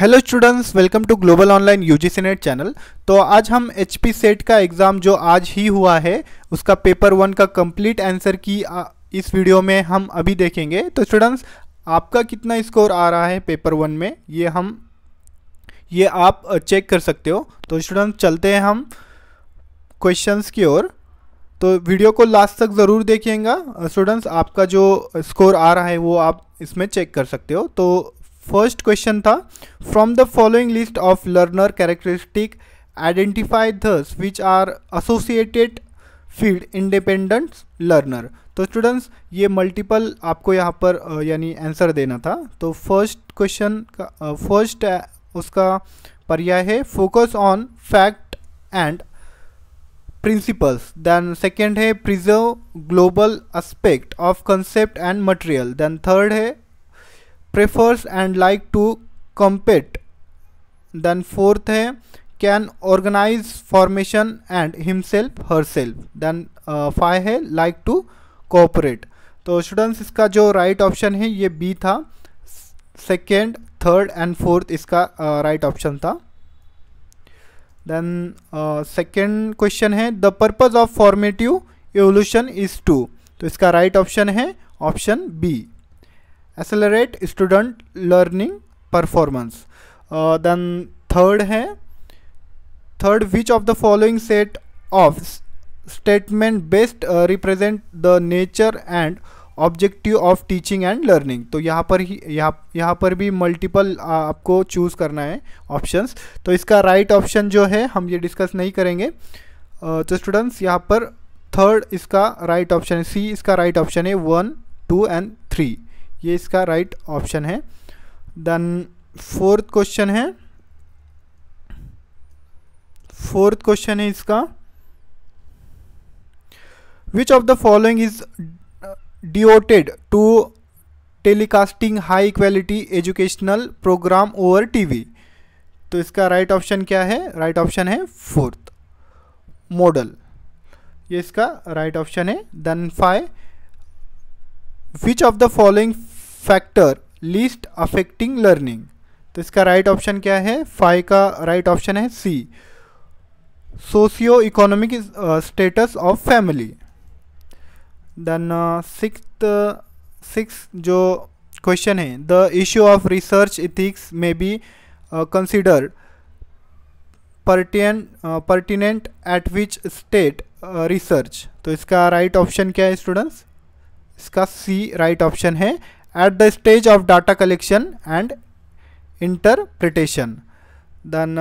Hello students, welcome to global online UGC net channel. तो आज हम एचपी सेट का एग्ज़ाम जो आज ही हुआ है उसका पेपर वन का कंप्लीट आंसर की इस वीडियो में हम अभी देखेंगे। तो स्टूडेंट्स, आपका कितना स्कोर आ रहा है पेपर वन में ये आप चेक कर सकते हो। तो स्टूडेंट्स, चलते हैं हम क्वेश्चंस की ओर। तो वीडियो को लास्ट तक ज़रूर देखिएगा स्टूडेंट्स, आपका जो स्कोर आ रहा है वो आप इसमें चेक कर सकते हो। तो फर्स्ट क्वेश्चन था, from the following list of learner characteristic identify those which are associated field independent learner. तो स्टूडेंट्स, ये मल्टीपल आपको यहाँ पर यानी आंसर देना था। तो फर्स्ट क्वेश्चन का फर्स्ट उसका पर्याय है focus on fact and principles, then second है preserve global aspect of concept and material, then third है prefers and like to compete, then fourth है can organize formation and himself herself, then five है like to cooperate। तो students, इसका जो right option है ये B था, second, third and fourth इसका right option था। देन सेकेंड क्वेश्चन है the purpose of formative evolution is to. तो इसका राइट ऑप्शन है option B, accelerate student learning performance. Then third है third which of the following set of statement best represent the nature and objective of teaching and learning. तो यहाँ पर भी multiple आपको choose करना है ऑप्शंस। तो इसका राइट ऑप्शन जो है हम ये डिस्कस नहीं करेंगे। तो स्टूडेंट्स, यहाँ पर थर्ड इसका राइट ऑप्शन है, सी इसका राइट ऑप्शन है, 1, 2 एंड 3 ये इसका राइट ऑप्शन है। देन फोर्थ क्वेश्चन है इसका which of the following is devoted to telecasting high quality educational program over TV। तो इसका right option क्या है? Right option है fourth model, ये इसका right option है। Then 5 which of the following factor least affecting learning। तो इसका right option क्या है? 5 का right option है C, socio economic status of family। Then six जो क्वेश्चन है the issue of research ethics में be considered pertinent at which state research. तो इसका राइट ऑप्शन क्या है स्टूडेंट्स? इसका सी राइट ऑप्शन है, at the stage of data collection and interpretation. Then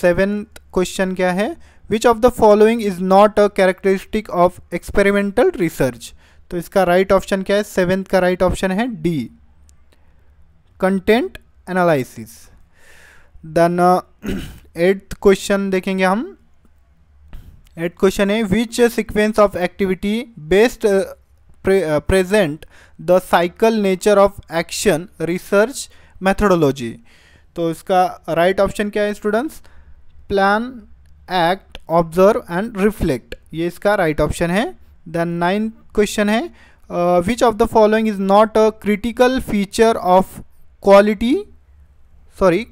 seventh question क्या है which of the following is not a characteristic of experimental research. तो इसका राइट ऑप्शन क्या है? सेवेंथ का राइट ऑप्शन है D, content analysis. Then eighth question देखेंगे हम। एट्थ क्वेश्चन है which sequence of activity best present the cycle nature of action research methodology. तो इसका राइट ऑप्शन क्या है students? Plan, act, observe and reflect, ये इसका राइट ऑप्शन है। देन नाइन्थ क्वेश्चन है which of the following is not a critical feature of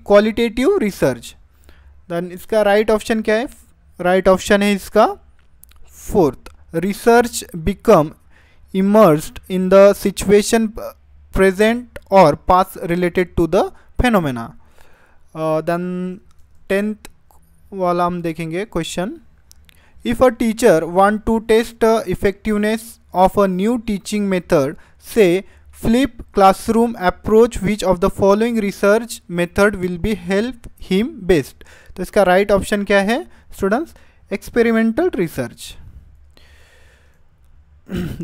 qualitative research. Then इसका right option क्या है? राइट ऑप्शन है इसका fourth, research become immersed in the situation present और past related to the phenomena. Then tenth वाला हम देखेंगे question, if a teacher want to test effectiveness of a new teaching method से flip classroom approach which of the following research method will be help him best. तो इसका right option क्या है students? Experimental research.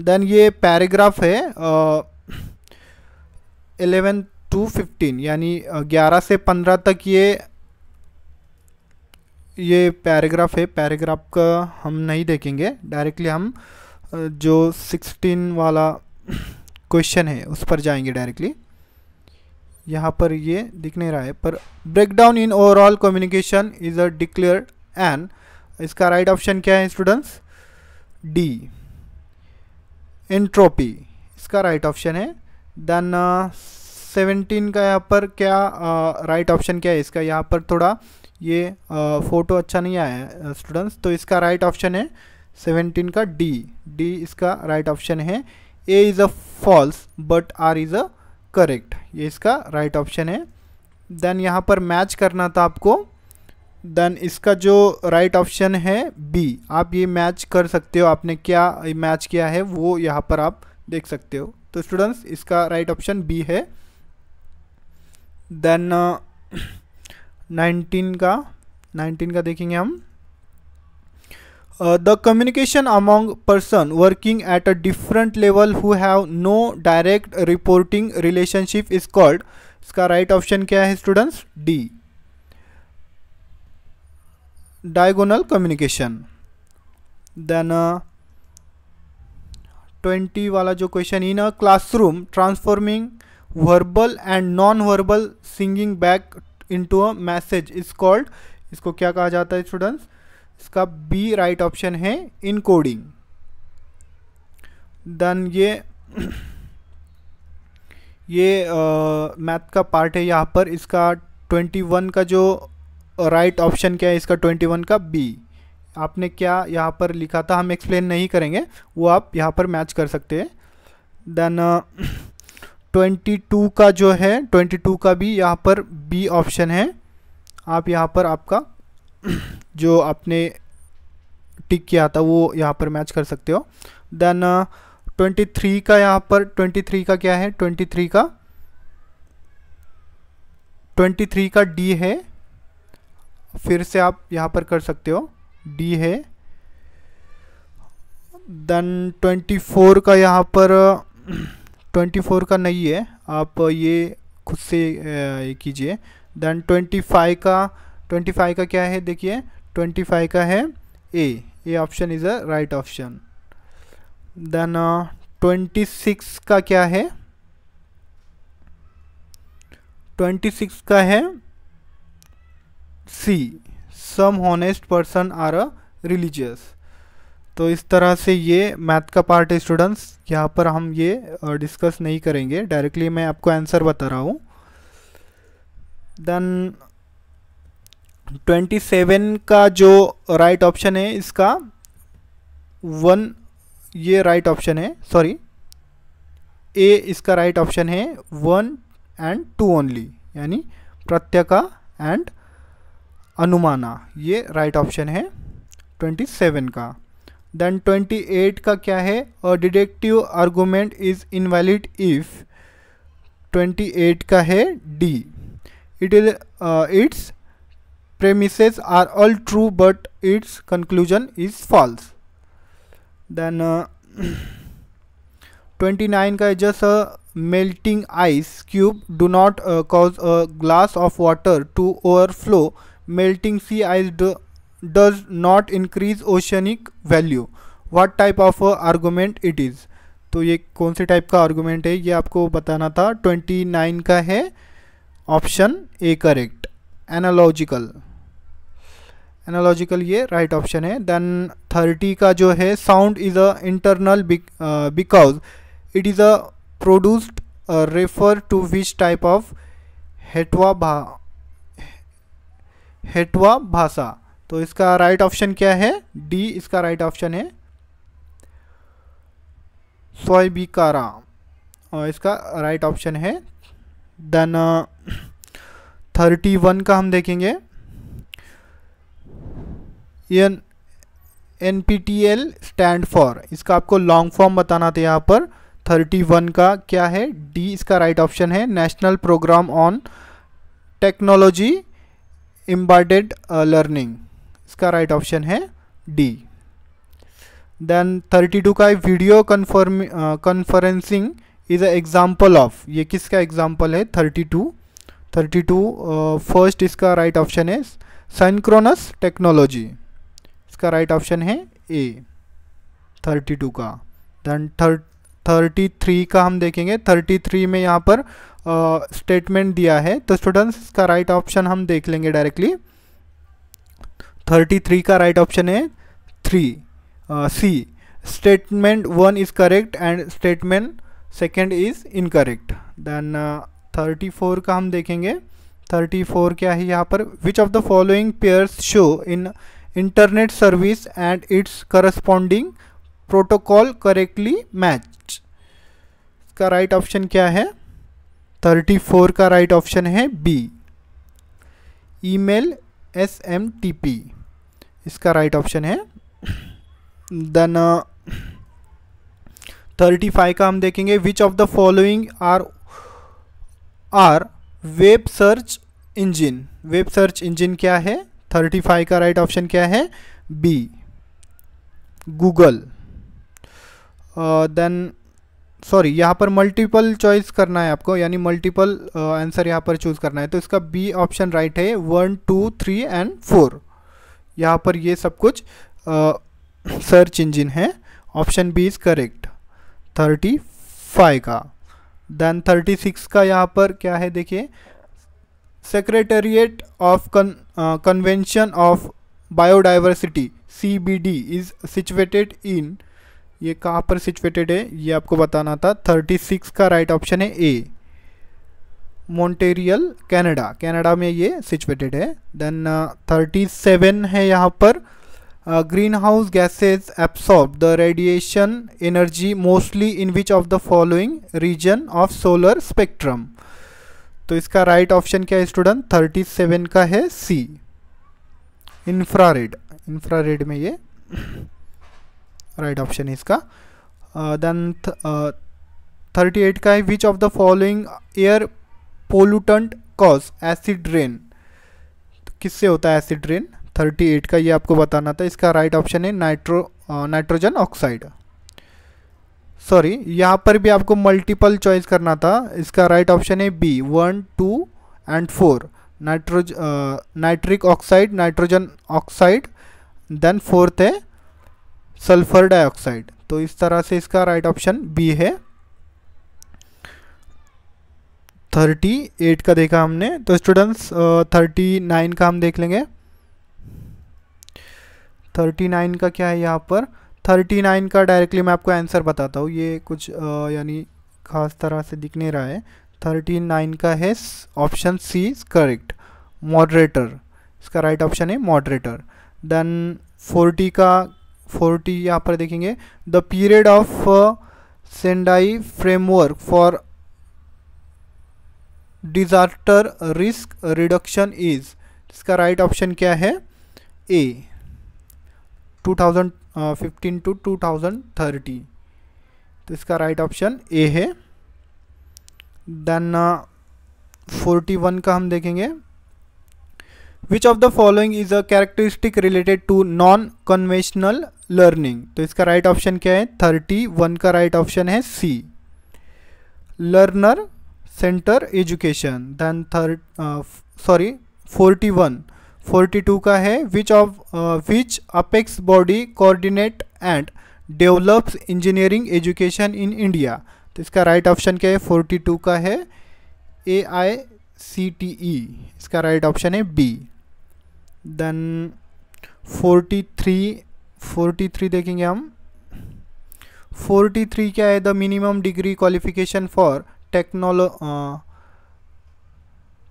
Then ये paragraph है 11 to 15 यानी 11 से 15 तक ये पैराग्राफ है। पैराग्राफ का हम नहीं देखेंगे, डायरेक्टली हम जो 16 वाला क्वेश्चन है उस पर जाएंगे डायरेक्टली। यहाँ पर ये दिख नहीं रहा है, पर breakdown in overall communication is a declared and, इसका राइट ऑप्शन क्या है स्टूडेंट्स? डी, एंट्रोपी इसका राइट ऑप्शन है। देन 17 का यहाँ पर क्या राइट ऑप्शन क्या है इसका? यहाँ पर थोड़ा ये फ़ोटो अच्छा नहीं आया है स्टूडेंट्स, तो इसका राइट ऑप्शन है 17 का डी इसका राइट ऑप्शन है। A is a false but R is a correct, ये इसका राइट ऑप्शन है। देन यहाँ पर मैच करना था आपको, देन इसका जो राइट ऑप्शन है बी, आप ये मैच कर सकते हो, आपने क्या मैच किया है वो यहाँ पर आप देख सकते हो। तो स्टूडेंट्स इसका राइट ऑप्शन बी है। देन 19 का देखेंगे हम, the communication among person working at a different level who have no direct reporting relationship is called, इसका right option क्या है students? D, diagonal communication। Then 20 वाला जो question, in a classroom transforming verbal and non-verbal singing back into a message is called, इसको क्या कहा जाता है students? इसका बी राइट ऑप्शन है इनकोडिंग। देन ये मैथ का पार्ट है यहाँ पर, इसका 21 का जो राइट ऑप्शन क्या है इसका 21 का बी, आपने क्या यहाँ पर लिखा था हम एक्सप्लेन नहीं करेंगे, वो आप यहाँ पर मैच कर सकते हैं। देन 22 का जो है 22 का भी यहाँ पर बी ऑप्शन है, आप यहाँ पर आपका जो आपने टिक किया था वो यहाँ पर मैच कर सकते हो। देन 23 का यहाँ पर 23 का क्या है 23 का डी है, फिर से आप यहाँ पर कर सकते हो डी है। देन 24 का यहाँ पर 24 का नहीं है, आप ये खुद से ये कीजिए। देन 25 का क्या है देखिए 25 का है A option is a right option. Then 26 का क्या है 26 का है C, some honest person are a religious. तो इस तरह से ये मैथ का पार्ट है स्टूडेंट्स, यहाँ पर हम ये डिस्कस नहीं करेंगे, डायरेक्टली मैं आपको आंसर बता रहा हूँ। देन 27 का जो राइट ऑप्शन है इसका 1, ये राइट ऑप्शन है, सॉरी ए इसका राइट ऑप्शन है 1 and 2 ओनली, यानी प्रत्यका एंड अनुमाना, ये राइट ऑप्शन है 27 का। देन 28 का क्या है, a deductive argument is invalid if, 28 का है D, its premises are all true but its conclusion is false। Then 29 का just a melting ice cube do not cause a glass of water to overflow, melting sea ice does not increase oceanic value, what type of argument it is? तो ये कौन से type का argument है ये आपको बताना था। 29 का है option A correct, एनालॉजिकल ये राइट ऑप्शन है। देन 30 का जो है sound is a internal because it is a produced refer to which type of हेटवा भाषा, तो इसका राइट ऑप्शन क्या है डी, इसका राइट ऑप्शन है सोयबिकारा, और इसका राइट ऑप्शन है। देन 31 का हम देखेंगे, NPTL स्टैंड फॉर, इसका आपको लॉन्ग फॉर्म बताना था यहाँ पर। 31 का क्या है डी, इसका राइट ऑप्शन है national programme on technology embedded learning, इसका राइट ऑप्शन है डी। देन 32 का video conferencing is a example of, ये किसका एग्जाम्पल है 32 फर्स्ट इसका राइट ऑप्शन है सिंक्रोनस टेक्नोलॉजी, इसका राइट ऑप्शन है ए 32 का। दैन 33 का हम देखेंगे, 33 में यहाँ पर स्टेटमेंट दिया है, तो स्टूडेंट्स इसका राइट ऑप्शन हम देख लेंगे डायरेक्टली। 33 का राइट ऑप्शन है C, statement 1 is correct and statement 2 is incorrect. Then 34 का हम देखेंगे, 34 क्या है यहाँ पर, which of the following pairs show in internet service and its corresponding protocol correctly match. इसका राइट ऑप्शन क्या है, 34 का राइट ऑप्शन है बी, ईमेल SMTP इसका राइट ऑप्शन है। देन 35 का हम देखेंगे, which of the following are web search engine, web search engine क्या है, 35 का राइट ऑप्शन क्या है बी, गूगल। देन सॉरी यहाँ पर मल्टीपल चॉइस करना है आपको, यानी मल्टीपल आंसर यहाँ पर चूज़ करना है, तो इसका बी ऑप्शन राइट है, 1, 2, 3 एंड 4 यहाँ पर ये सब कुछ सर्च इंजिन है, ऑप्शन बी इज़ करेक्ट 35 का। देन 36 का यहाँ पर क्या है देखिए, secretariat of convention of biodiversity CBD is situated in, ये कहाँ पर सिचुएटेड है ये आपको बताना था। 36 का राइट ऑप्शन है ए, मॉन्ट्रियल कनाडा, कनाडा में ये सिचुएटेड है। देन 37 है यहाँ पर, green house gases absorb the radiation energy mostly in which of the following region of solar spectrum, तो इसका राइट ऑप्शन क्या है स्टूडेंट, 37 का है सी, इंफ्रारेड, इंफ्रारेड में ये राइट ऑप्शन है इसका। देन 38 का है, which of the following air pollutant cause acid rain, किससे होता है एसिड रेन, 38 का ये आपको बताना था, इसका राइट ऑप्शन है नाइट्रोजन ऑक्साइड। सॉरी यहाँ पर भी आपको मल्टीपल चॉइस करना था, इसका राइट ऑप्शन है B, 1, 2 and 4 nitric oxide, nitrogen oxide. Then 4th है सल्फर डाइऑक्साइड, तो इस तरह से इसका राइट ऑप्शन बी है। 38 का देखा हमने, तो स्टूडेंट्स 39 का हम देख लेंगे, 39 का क्या है यहाँ पर, 39 का डायरेक्टली मैं आपको आंसर बताता हूँ, ये कुछ यानी खास तरह से दिख नहीं रहा है। 39 का है option C is correct, moderator, इसका राइट ऑप्शन है मॉडरेटर। देन 40 का, 40 यहाँ पर देखेंगे, the period of Sendai framework for disaster risk reduction is, इसका राइट ऑप्शन क्या है ए, 2015 टू 2030, तो इसका राइट ऑप्शन ए है। देन 41 का हम देखेंगे, which of the following is a characteristic related to non conventional learning, तो इसका राइट ऑप्शन क्या है, 31 का राइट ऑप्शन है C, learner center education. Then 42 का है, which apex body coordinate and develops engineering education in India, तो इसका राइट ऑप्शन क्या है, 42 का है AICTE, इसका राइट ऑप्शन है बी। देन 43 देखेंगे हम, 43 क्या है, the minimum degree qualification for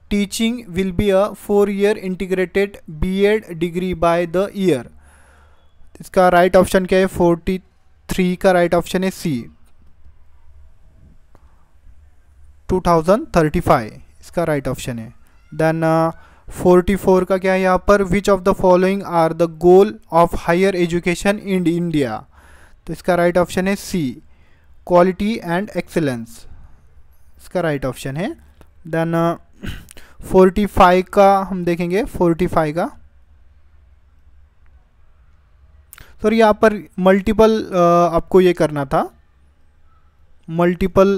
teaching will be a 4-year integrated B.Ed degree by the year, इसका राइट ऑप्शन क्या है, 43 का राइट ऑप्शन है सी, 2035 इसका राइट ऑप्शन है। देन 44 का क्या है यहाँ पर, which of the following are the goal of higher education in India, तो इसका राइट ऑप्शन है सी, क्वालिटी एंड एक्सेलेंस, इसका राइट ऑप्शन है। देन 45 का हम देखेंगे, 45 का सॉरी यहाँ पर मल्टीपल आपको ये करना था, मल्टीपल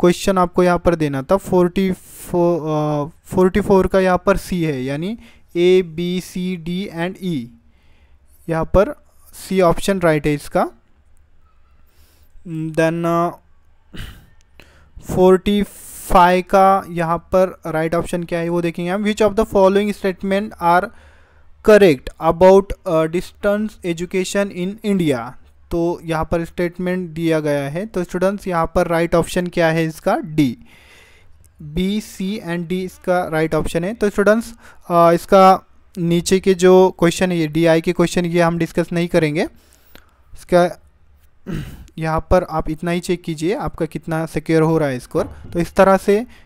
क्वेश्चन आपको यहाँ पर देना था। 44 का यहाँ पर सी है, यानी A, B, C, D and E, यहाँ पर सी ऑप्शन राइट है इसका। देन 45 का यहाँ पर राइट ऑप्शन क्या है वो देखेंगे हम, which of the following statement are correct about distance education in India, तो यहाँ पर स्टेटमेंट दिया गया है, तो स्टूडेंट्स यहाँ पर राइट ऑप्शन क्या है इसका D, B, C and D इसका राइट ऑप्शन है। तो स्टूडेंट्स इसका नीचे के जो क्वेश्चन है, ये डीआई के क्वेश्चन ये हम डिस्कस नहीं करेंगे। इसका यहाँ पर आप इतना ही चेक कीजिए आपका कितना सिक्योर हो रहा है स्कोर। तो इस तरह से